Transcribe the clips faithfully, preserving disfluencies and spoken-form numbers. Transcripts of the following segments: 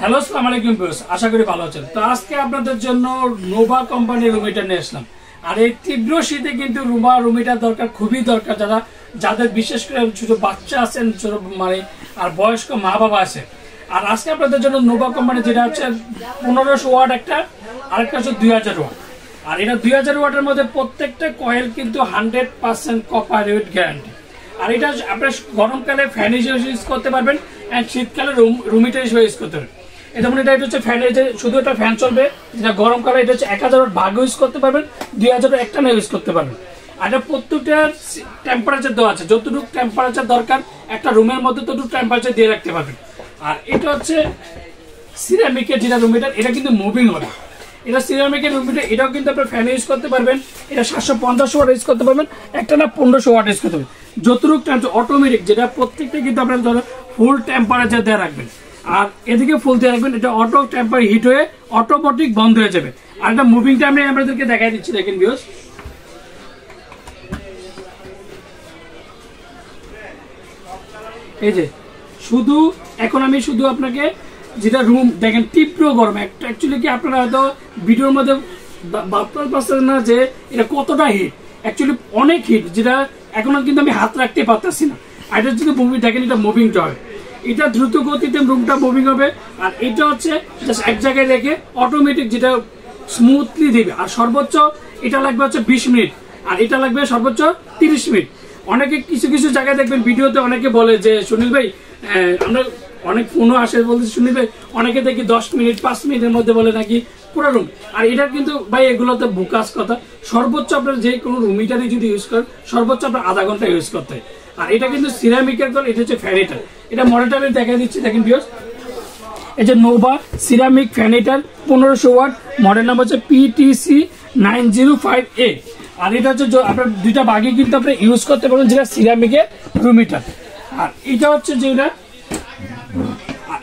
Hello আসসালামু আলাইকুম viewers, আশা করি ভালো আছেন। তো আজকে আপনাদের জন্য নোভা কোম্পানির রুম হিটার নিয়ে আসলাম। আর এই তীব্র শীতে কিন্তু রুমা রুম হিটার দরকার, খুবই দরকার। যারা যাদের বিশেষ করে ছোট বাচ্চা আছেন, ছোট মানে আর বয়স্ক মা বাবা আছে। আর আজকে আপনাদের জন্য নোভা কোম্পানি যেটা হচ্ছে পনেরোশো ওয়াট একটা, আরেকটা হচ্ছে দুই হাজার ওয়াট। আর এটা দুই হাজার ওয়াটের মধ্যে প্রত্যেকটা কয়েল কিন্তু hundred percent copper with guarantee. আর এটা আপনার গরমকালে ফ্যান হিসেবে ইউজ করতে পারবেন, অ্যান্ড শীতকালে রুম রুম হিটার হিসেবে ইউজ করতে পারবেন। এটা মানে এটা হচ্ছে ফ্যানের যে শুধু একটা ফ্যান চলবে, যেটা গরমকালে এটা হচ্ছে এক হাজার ভাগ ইউজ করতে পারবেন, দুই হাজার একটা না ইউজ করতে পারবেন। আর এটা প্রত্যেকটা টেম্পারেচার দেওয়া আছে, যতটুকু টেম্পারেচার দরকার একটা রুমের মধ্যে ততটুকু টেম্পারেচার দিয়ে রাখতে পারবেন। আর এটা হচ্ছে সিরামিকের যেটা রুম হিটার, এটা কিন্তু মুভিং হবে। এটা সিরামিকের রুম হিটার, এটাও কিন্তু আপনার ফ্যান ইউজ করতে পারবেন। এটা সাতশো পঞ্চাশ ওয়াট ইউজ করতে পারবেন, একটা না পনেরোশো ওয়াট ইউজ করতে পারবেন। যতটুকু অটোমেটিক যেটা প্রত্যেকটা কিন্তু আপনার ধরো ফুল টেম্পারেচার দিয়ে রাখবেন, আর এদিকে ফুল দিয়ে রাখবেন। এটা অটো টেম্পার হিট হয়ে অটোমেটিক বন্ধ হয়ে যাবে। আর এটা মুভিংটা আমি আপনাদেরকে দেখাই দিচ্ছি, দেখেন ভিউয়ার্স। এই যে শুধু এখন আমি শুধু আপনাকে যেটা রুম দেখেন তীব্র গরম একটা, অ্যাকচুয়ালি কি আপনারা হয়তো ভিডিওর মধ্যে ভাবতে পারছেন না যে এটা কতটা হিট। অ্যাকচুয়ালি অনেক হিট, যেটা এখন কিন্তু আমি হাত রাখতে পারতেছি না। আর এটা যদি মুভি দেখেন, এটা মুভিংটা হয়, এটা দ্রুত গতিতে রুমটা মুভিং হবে। আর এটা হচ্ছে জাস্ট এক জায়গায় রেখে অটোমেটিক যেটা স্মুথলি দেবে। আর সর্বোচ্চ এটা লাগবে হচ্ছে বিশ মিনিট, আর এটা লাগবে সর্বোচ্চ তিরিশ মিনিট। অনেকে কিছু কিছু জায়গায় দেখবেন ভিডিওতে অনেকে বলে যে সুনীল ভাই, আমরা অনেক ফোনও আসে বলতে শুনি ভাই, অনেকে দেখি দশ মিনিট পাঁচ মিনিটের মধ্যে বলে নাকি পুরো রুম। আর এটা কিন্তু ভাই এগুলো তো বোকাস কথা। সর্বোচ্চ আপনার যে কোনো রুম হিটারই যদি ইউজ করেন, সর্বোচ্চ আপনার আধা ঘন্টা ইউজ করতে হয়। আর এটা কিন্তু সিরামিকের দল, এটা হচ্ছে ফ্যান হিটার। এটা মডেলটা আমি দেখা দিচ্ছি, দেখেন ভিউয়ার্স। এই যে নোভা সিরামিক ফ্যান হিটার পনেরোশো ওয়াট, মডেল নাম্বার হচ্ছে PTC nine zero five A. আর এটা হচ্ছে আপনার দুইটা বাগি কিন্তু আপনি ইউজ করতে পারবেন, যেটা সিরামিকের রুম হিটার। আর এটা হচ্ছে যেটা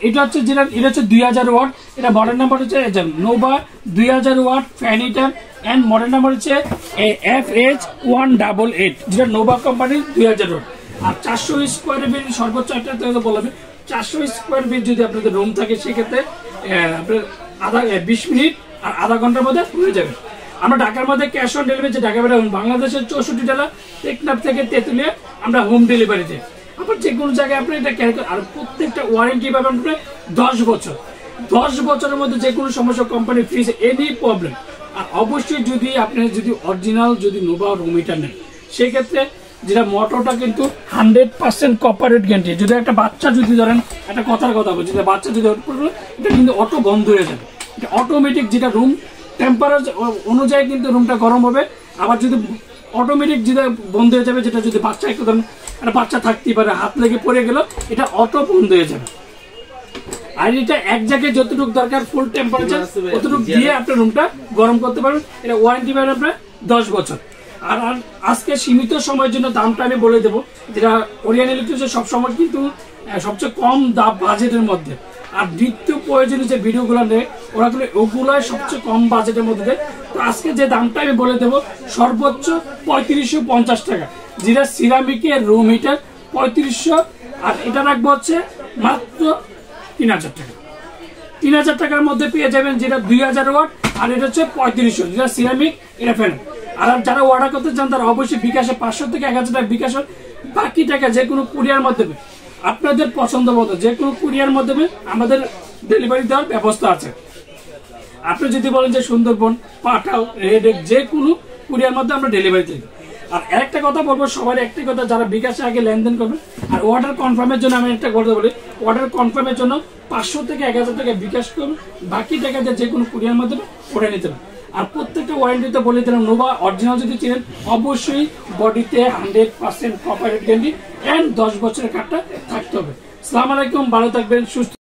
এটা হচ্ছে যেটা এটা হচ্ছে দুই হাজার ওয়াট। এটা মডেল নাম্বার হচ্ছে নোভা দুই হাজার watt fan heater, and model number হচ্ছে এফএইচ ওয়ান ডাবল এইট, যেটা নোভা কোম্পানির দুই হাজার ওয়াট। আর চারশো স্কোয়ার ফিট সর্বোচ্চ একটা বলবেন, চারশো স্কোয়ার ফিট যদি আপনাদের রুম থাকে সেক্ষেত্রে আপনার আধা বিশ মিনিট আর আধা ঘন্টার মধ্যে হয়ে যাবে। আমরা ঢাকার মধ্যে ক্যাশ অন ডেলিভারি, ঢাকা বেড়া বাংলাদেশের চৌষট্টি জেলা টেকনাফ থেকে তেঁতুলিয়া আমরা হোম ডেলিভারিতে। আবার যে কোনো জায়গায় আপনি এটা ক্যারি করেন। আর প্রত্যেকটা ওয়ারেন্টি পাবেন আপনি দশ বছর, দশ বছরের মধ্যে যে কোনো সমস্যা কোম্পানি ফ্রিজ এনি প্রবলেম। আর অবশ্যই যদি আপনি যদি অরিজিনাল যদি নোভা রুম হিটার নেন, সেক্ষেত্রে যেটা মোটরটা কিন্তু হান্ড্রেড পার্সেন্ট কপারেট গ্যারান্টি। যদি একটা বাচ্চা যদি ধরেন, একটা কথার কথা বলছি, যেটা বাচ্চা যদি এটা কিন্তু অটো বন্ধ হয়ে যাবে। এটা অটোমেটিক যেটা রুম টেম্পারেচার অনুযায়ী কিন্তু রুমটা গরম হবে। আবার যদি অটোমেটিক যেটা বন্ধ হয়ে যাবে, যেটা যদি বাচ্চা একটা ধরেন একটা বাচ্চা থাকতেই পারে, হাত লেগে পড়ে গেল, এটা অটো বন্ধ হয়ে যাবে। আর এটা এক জায়গায় যতটুকু দরকার ফুল টেম্পারেচার ততটুকু দিয়ে আপনার রুমটা গরম করতে পারবেন। এটা ওয়ারেন্টি পাবেন আপনার দশ বছর। আর আজকে সীমিত সময়ের জন্য দামটা আমি বলে দেবো, যেটা ওরিয়ান ইলেকট্রিক্স সব সময় কিন্তু সবচেয়ে কম দাম বাজেটের মধ্যে। আর নিত্য প্রয়োজনীয় যে ভিডিওগুলো নেয় ওরা কিন্তু ওগুলোই সবচেয়ে কম বাজেটের মধ্যে দেয়। তো আজকে যে দামটা আমি বলে দেবো সর্বোচ্চ পঁয়ত্রিশশো পঞ্চাশ টাকা, যেটা সিরামিকের রুম হিটার পঁয়ত্রিশশো। আর এটা রাখবো হচ্ছে মাত্র তিন হাজার টাকা, তিন হাজার টাকার মধ্যে পেয়ে যাবেন যেটা দুই হাজার ওয়াট, আর এটা হচ্ছে পঁয়ত্রিশশো যেটা সিরামিক এটা ফ্যান। আর যারা অর্ডার করতে চান তারা অবশ্যই বিকাশে পাঁচশো থেকে এক হাজার টাকা বিকাশে, বাকি টাকা যে কোনো কুরিয়ার মাধ্যমে আপনাদের পছন্দ মতো যে কোনো কুরিয়ার মাধ্যমে আমাদের ডেলিভারি দেওয়ার ব্যবস্থা আছে। আপনি যদি বলেন যে সুন্দরবন, পাঠাও, রেডেক, যে কোনো কুরিয়ার মাধ্যমে আমরা ডেলিভারি দিই। আর একটা কথা বলবো সবার, একটা কথা, যারা বিকাশে আগে লেনদেন করবেন আর অর্ডার কনফার্মের জন্য আমি একটা কথা বলি, অর্ডার কনফার্মের জন্য পাঁচশো থেকে এক হাজার টাকা বিকাশ করবেন, বাকি টাকা যে কোনো কুরিয়ার মাধ্যমে ওঠে নিতে পারবেন। আর প্রত্যেকটা ওয়ারেন্টিতে বলে দিলাম, নোভা অরিজিনাল যদি চেনেন অবশ্যই বডিতে hundred percent copper guarantee and দশ বছরের কার্ডটা থাকতে হবে। আসসালামু আলাইকুম, ভালো থাকবেন, সুস্থ।